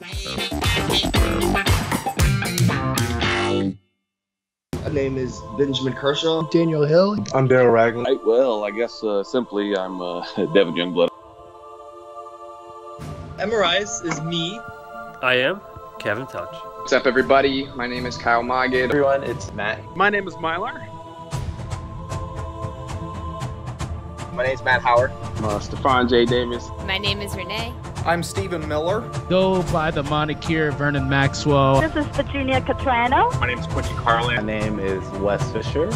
My name is Benjamin Kershaw. Daniel Hill. I'm Daryll Ragland. Right, well, I guess simply I'm Devin Youngblood. MRIs is me. I am Kevin Touch. What's up, everybody? My name is Kyle Mogged. Everyone, it's Matt. My name is Mylar. My name is Matt Howard. Stefan J. Davis. My name is Renee. I'm Stephen Miller. Go by the moniker Vernon Maxwell. This is Virginia Catrano. My name is Quincy Carlin. My name is Wes Fisher.